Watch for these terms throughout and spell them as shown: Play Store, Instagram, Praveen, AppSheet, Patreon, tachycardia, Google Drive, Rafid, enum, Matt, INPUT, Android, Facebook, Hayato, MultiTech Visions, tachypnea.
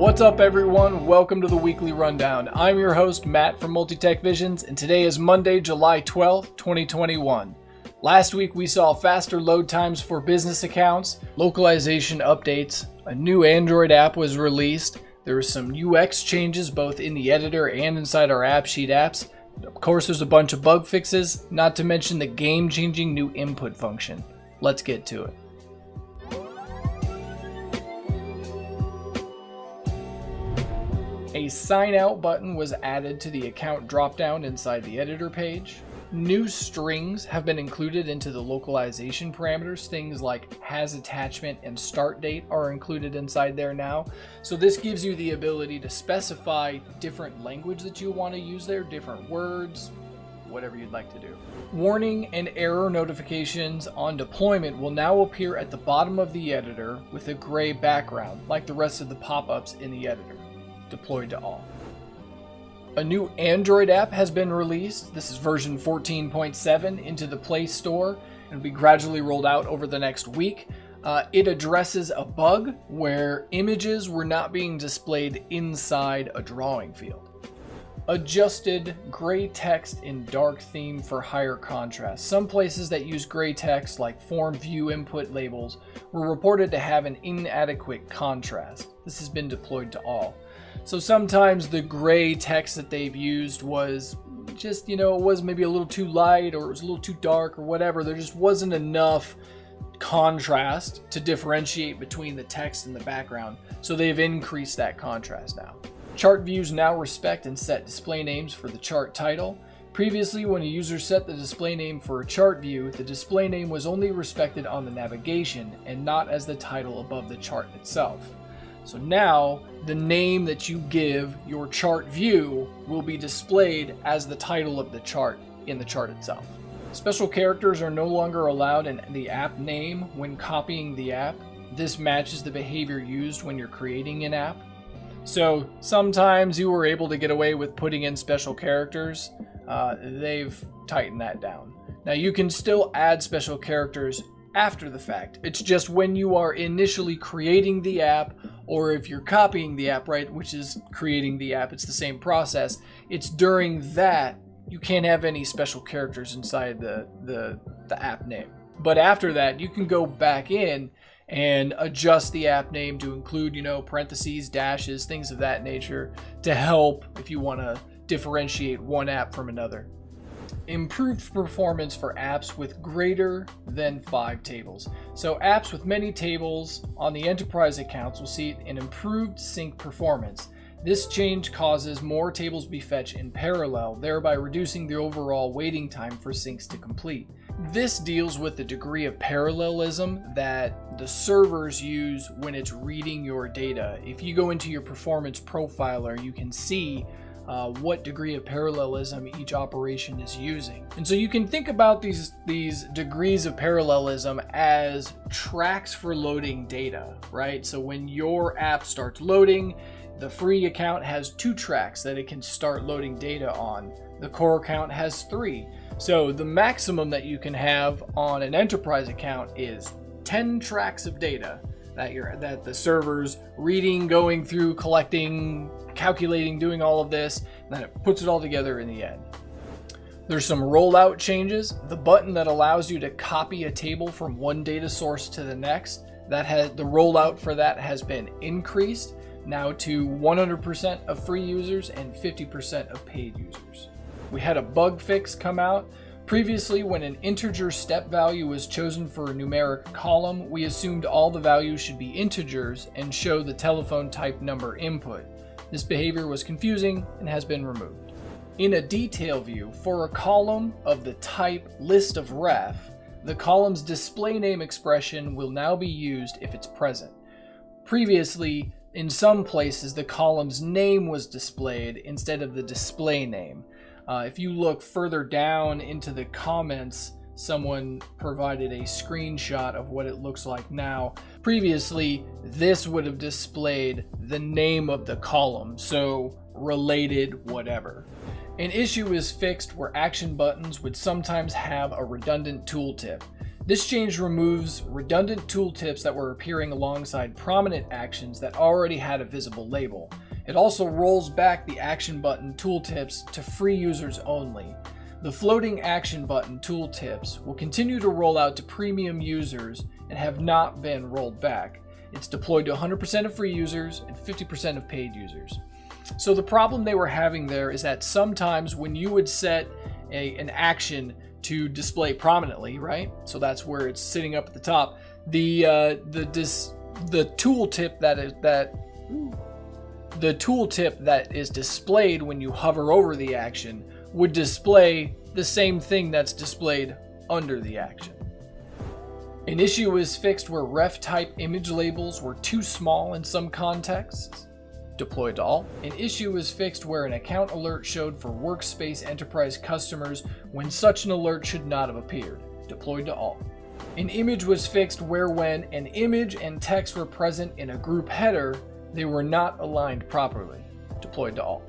What's up everyone, welcome to the Weekly Rundown. I'm your host Matt from MultiTech Visions, and today is Monday, July 12th, 2021. Last week we saw faster load times for business accounts, localization updates, a new Android app was released, there were some UX changes both in the editor and inside our AppSheet apps. Of course there's a bunch of bug fixes, not to mention the game-changing new input function. Let's get to it. A sign out button was added to the account dropdown inside the editor page. New strings have been included into the localization parameters. Things like has attachment and start date are included inside there now. So this gives you the ability to specify different language that you want to use there, different words, whatever you'd like to do. Warning and error notifications on deployment will now appear at the bottom of the editor with a gray background, like the rest of the pop-ups in the editor. Deployed to all. A new Android app has been released. This is version 14.7 into the Play Store and will be gradually rolled out over the next week. It addresses a bug where images were not being displayed inside a drawing field. Adjusted gray text in dark theme for higher contrast. Some places that use gray text, like form view input labels, were reported to have an inadequate contrast. This has been deployed to all. So sometimes the gray text that they've used was just, it was maybe a little too light or it was a little too dark or whatever. There just wasn't enough contrast to differentiate between the text and the background. So they've increased that contrast now. Chart views now respect and set display names for the chart title. Previously, when a user set the display name for a chart view, the display name was only respected on the navigation and not as the title above the chart itself. So now, the name that you give your chart view will be displayed as the title of the chart in the chart itself. Special characters are no longer allowed in the app name when copying the app. This matches the behavior used when you're creating an app. So sometimes you were able to get away with putting in special characters. They've tightened that down. Now you can still add special characters after the fact. It's just when you are initially creating the app, or if you're copying the app, right, which is creating the app, it's the same process. It's during that you can't have any special characters inside the app name. But after that, you can go back in and adjust the app name to include, parentheses, dashes, things of that nature to help if you want to differentiate one app from another. Improved performance for apps with greater than 5 tables. So apps with many tables on the enterprise accounts will see an improved sync performance. This change causes more tables to be fetched in parallel, thereby reducing the overall waiting time for syncs to complete. This deals with the degree of parallelism that the servers use when it's reading your data. If you go into your performance profiler, you can see what degree of parallelism each operation is using. And so you can think about these degrees of parallelism as tracks for loading data, right? So when your app starts loading, the free account has 2 tracks that it can start loading data on. The core account has 3. So the maximum that you can have on an enterprise account is 10 tracks of data that the server's reading, going through, collecting, calculating, doing all of this, and then it puts it all together in the end. There's some rollout changes. The button that allows you to copy a table from one data source to the next, the rollout for that has been increased now to 100% of free users and 50% of paid users. We had a bug fix come out. Previously, when an integer step value was chosen for a numeric column, we assumed all the values should be integers and show the telephone type number input. This behavior was confusing and has been removed. In a detail view, for a column of the type list of ref, the column's display name expression will now be used if it's present. Previously, in some places, the column's name was displayed instead of the display name. If you look further down into the comments, someone provided a screenshot of what it looks like now. Previously, this would have displayed the name of the column, so related whatever. An issue is fixed where action buttons would sometimes have a redundant tooltip. This change removes redundant tooltips that were appearing alongside prominent actions that already had a visible label. It also rolls back the action button tooltips to free users only. The floating action button tooltips will continue to roll out to premium users and have not been rolled back. It's deployed to 100% of free users and 50% of paid users. So the problem they were having there is that sometimes when you would set an action to display prominently, right? So that's where it's sitting up at the top. The tooltip that is displayed when you hover over the action would display the same thing that's displayed under the action. An issue is fixed where ref type image labels were too small in some contexts. Deployed to all. An issue is fixed where an account alert showed for Workspace Enterprise customers when such an alert should not have appeared. Deployed to all. An image was fixed where when an image and text were present in a group header, they were not aligned properly. Deployed to all.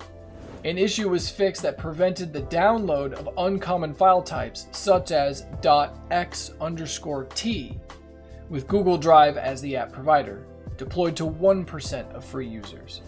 An issue was fixed that prevented the download of uncommon file types such as .x_t with Google Drive as the app provider. Deployed to 1% of free users.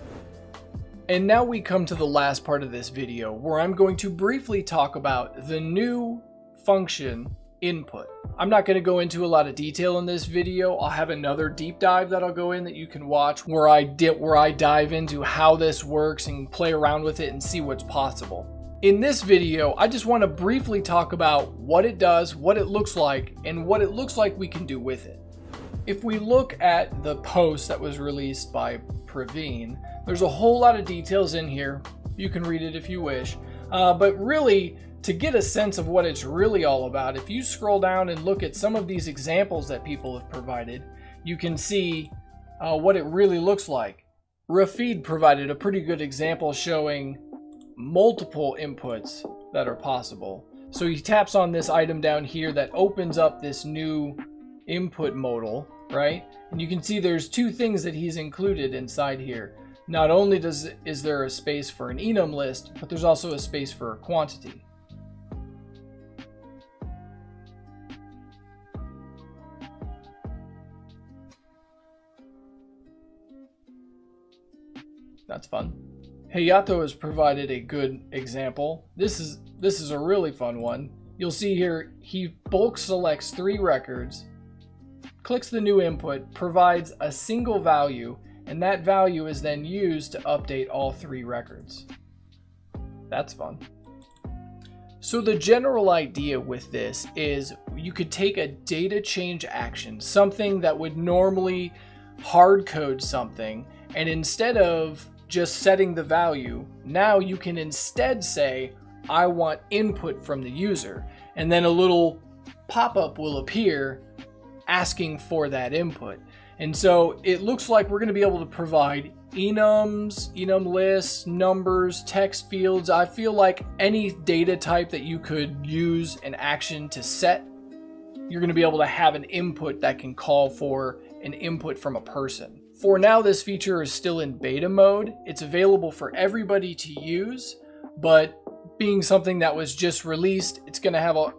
And now we come to the last part of this video where I'm going to briefly talk about the new function input. I'm not going to go into a lot of detail in this video. I'll have another deep dive that I'll go in that you can watch where I dive into how this works and play around with it and see what's possible. In this video, I just want to briefly talk about what it does, what it looks like, and what it looks like we can do with it. If we look at the post that was released by Praveen, there's a whole lot of details in here. You can read it if you wish. But really, to get a sense of what it's really all about, if you scroll down and look at some of these examples that people have provided, you can see what it really looks like. Rafid provided a pretty good example showing multiple inputs that are possible. So he taps on this item down here that opens up this new input modal, right? And you can see there's two things that he's included inside here. Not only is there a space for an enum list, but there's also a space for a quantity. That's fun. Hayato has provided a good example. This is a really fun one. You'll see here he bulk selects 3 records, clicks the new input, provides a single value, and that value is then used to update all 3 records. That's fun. So the general idea with this is you could take a data change action, something that would normally hard code something, and instead of just setting the value, now you can instead say, I want input from the user. And then a little pop-up will appear asking for that input. And so it looks like we're going to be able to provide enums, enum lists, numbers, text fields. I feel like any data type that you could use an action to set, you're going to be able to have an input that can call for an input from a person. For now, this feature is still in beta mode. It's available for everybody to use, but being something that was just released, it's going to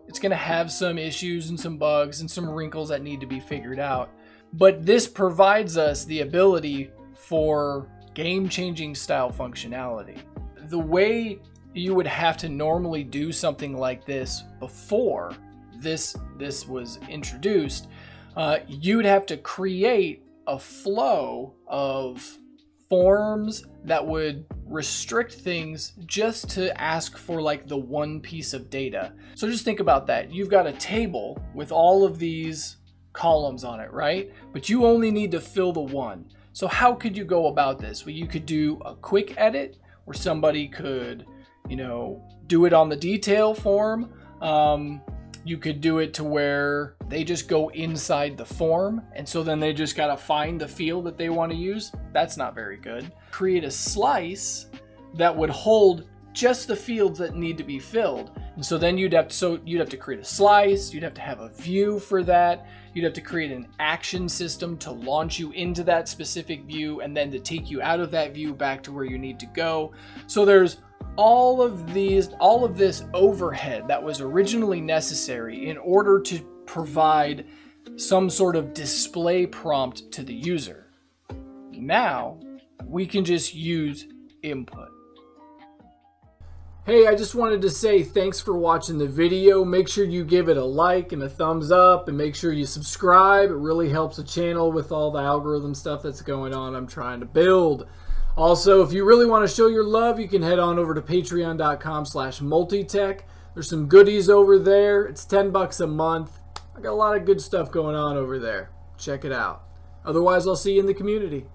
have some issues and some bugs and some wrinkles that need to be figured out. But this provides us the ability for game-changing style functionality. The way you would have to normally do something like this before this was introduced, you'd have to create a flow of forms that would restrict things just to ask for like the one piece of data. So just think about that. You've got a table with all of these columns on it, right? But you only need to fill the one. So how could you go about this? Well, you could do a quick edit where somebody could, you know, do it on the detail form. You could do it to where they just go inside the form, and so then they just gotta find the field that they want to use. That's not very good. Create a slice that would hold just the fields that need to be filled. And so then you'd have to create a slice, you'd have to have a view for that, you'd have to create an action system to launch you into that specific view and then to take you out of that view back to where you need to go. So there's all of this overhead that was originally necessary in order to provide some sort of display prompt to the user. Now we can just use input. Hey, I just wanted to say thanks for watching the video. Make sure you give it a like and a thumbs up, and make sure you subscribe. It really helps the channel with all the algorithm stuff that's going on I'm trying to build. Also, if you really want to show your love, you can head on over to patreon.com/multitech. There's some goodies over there. It's 10 bucks a month. I got a lot of good stuff going on over there. Check it out. Otherwise, I'll see you in the community.